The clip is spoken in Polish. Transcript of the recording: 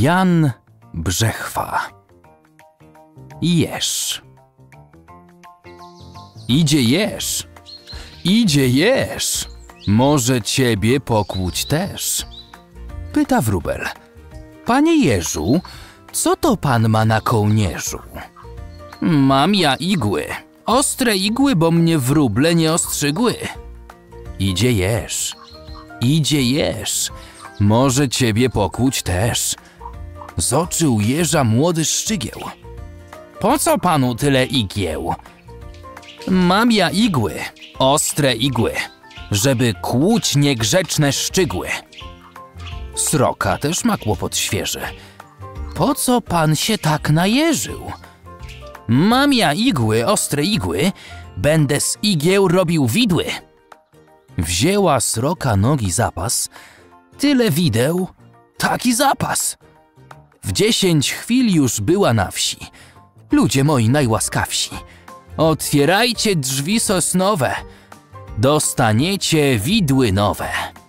Jan Brzechwa. Jeż. Idzie jeż. Idzie jeż. Może ciebie pokłuć też. Pyta wróbel. Panie jeżu, co to pan ma na kołnierzu? Mam ja igły. Ostre igły, bo mnie wróble nie ostrzygły. Idzie jeż. Idzie jeż. Może ciebie pokłuć też. Zoczył jeża młody szczygieł. Po co panu tyle igieł? Mam ja igły, ostre igły, żeby kłuć niegrzeczne szczygły. Sroka też ma kłopot świeży. Po co pan się tak najeżył? Mam ja igły, ostre igły, będę z igieł robił widły. Wzięła sroka nogi zapas, tyle wideł, taki zapas. W 10 chwil już była na wsi. Ludzie moi najłaskawsi, otwierajcie drzwi sosnowe, dostaniecie widły nowe.